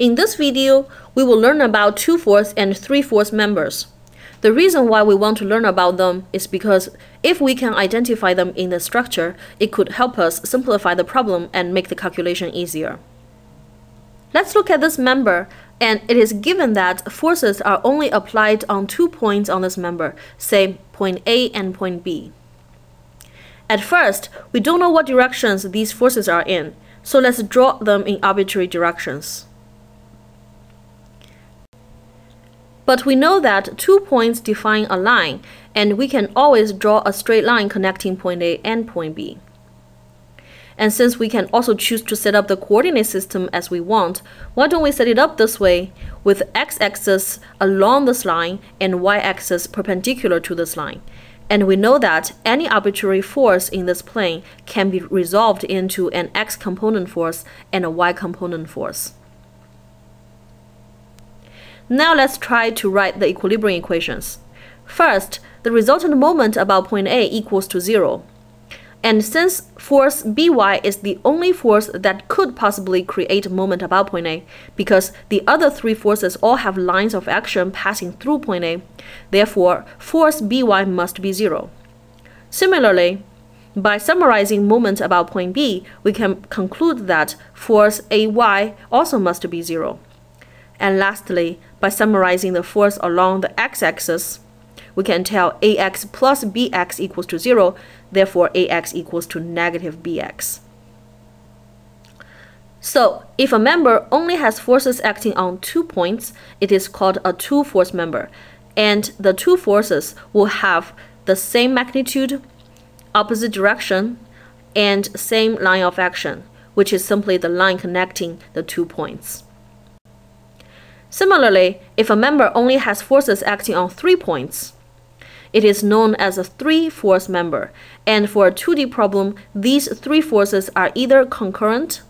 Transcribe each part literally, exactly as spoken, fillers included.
In this video, we will learn about two-fourths and three-fourths members. The reason why we want to learn about them is because if we can identify them in the structure, it could help us simplify the problem and make the calculation easier. Let's look at this member, and it is given that forces are only applied on two points on this member, say point A and point B. At first, we don't know what directions these forces are in, so let's draw them in arbitrary directions. But we know that two points define a line, and we can always draw a straight line connecting point A and point B. And since we can also choose to set up the coordinate system as we want, why don't we set it up this way, with x-axis along this line and y-axis perpendicular to this line. And we know that any arbitrary force in this plane can be resolved into an x-component force and a y-component force. Now let's try to write the equilibrium equations. First, the resultant moment about point A equals to zero. And since force B y is the only force that could possibly create a moment about point A, because the other three forces all have lines of action passing through point A, therefore force B y must be zero. Similarly, by summarizing moment about point B, we can conclude that force A y also must be zero. And lastly, by summarizing the force along the x-axis, we can tell ax plus bx equals to zero, therefore ax equals to negative bx. So, if a member only has forces acting on two points, it is called a two-force member, and the two forces will have the same magnitude, opposite direction, and same line of action, which is simply the line connecting the two points. Similarly, if a member only has forces acting on three points, it is known as a three-force member, and for a two D problem, these three forces are either concurrent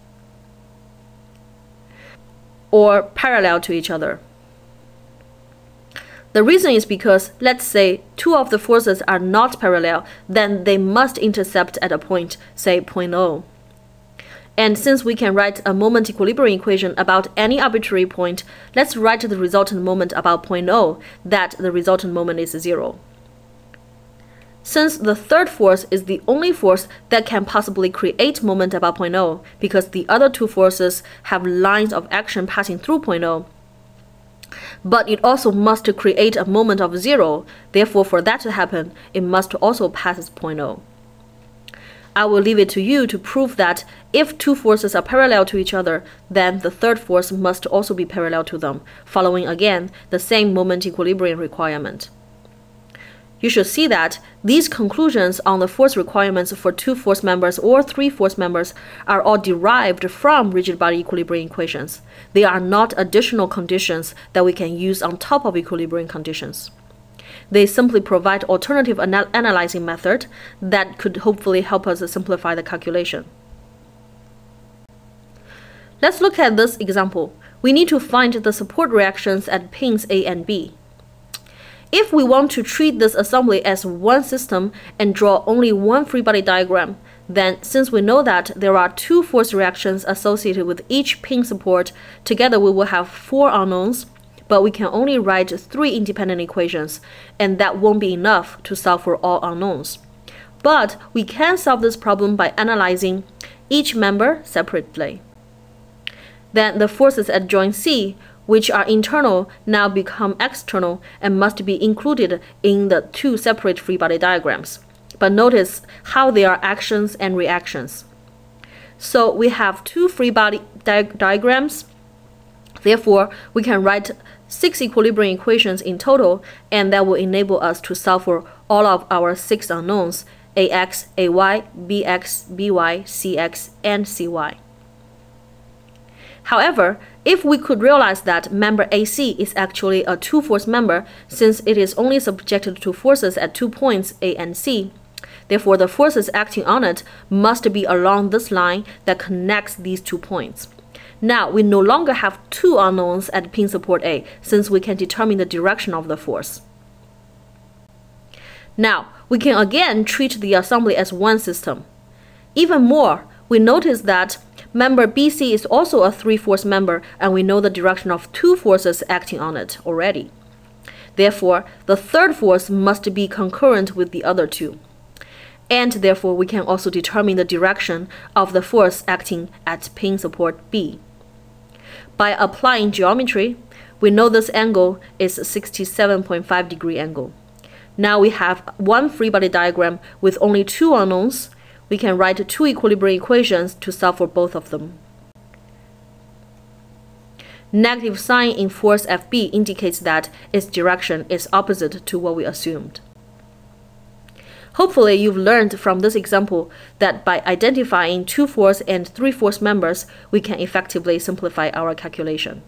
or parallel to each other. The reason is because, let's say, two of the forces are not parallel, then they must intercept at a point, say point O. And since we can write a moment equilibrium equation about any arbitrary point, let's write the resultant moment about point O, that the resultant moment is zero. Since the third force is the only force that can possibly create moment about point O, because the other two forces have lines of action passing through point O, but it also must create a moment of zero, therefore for that to happen, it must also pass point O. I will leave it to you to prove that if two forces are parallel to each other, then the third force must also be parallel to them, following again the same moment equilibrium requirement. You should see that these conclusions on the force requirements for two-force members or three-force members are all derived from rigid body equilibrium equations. They are not additional conditions that we can use on top of equilibrium conditions. They simply provide alternative anal analyzing method that could hopefully help us simplify the calculation. Let's look at this example. We need to find the support reactions at pins A and B. If we want to treat this assembly as one system and draw only one free body diagram, then since we know that there are two force reactions associated with each pin support, together we will have four unknowns, but we can only write three independent equations, and that won't be enough to solve for all unknowns. But we can solve this problem by analyzing each member separately. Then the forces at joint C, which are internal, now become external and must be included in the two separate free body diagrams. But notice how they are actions and reactions. So we have two free body di diagrams, therefore we can write six equilibrium equations in total, and that will enable us to solve for all of our six unknowns, ax, ay, bx, by, cx, and cy. However, if we could realize that member A C is actually a two-force member, since it is only subjected to forces at two points A and C, therefore the forces acting on it must be along this line that connects these two points. Now, we no longer have two unknowns at pin support A, since we can determine the direction of the force. Now, we can again treat the assembly as one system. Even more, we notice that member B C is also a three-force member, and we know the direction of two forces acting on it already. Therefore, the third force must be concurrent with the other two. And therefore, we can also determine the direction of the force acting at pin support B. By applying geometry, we know this angle is a sixty-seven point five degree angle. Now we have one free body diagram with only two unknowns. We can write two equilibrium equations to solve for both of them. Negative sign in force F B indicates that its direction is opposite to what we assumed. Hopefully, you've learned from this example that by identifying two force and three force members, we can effectively simplify our calculation.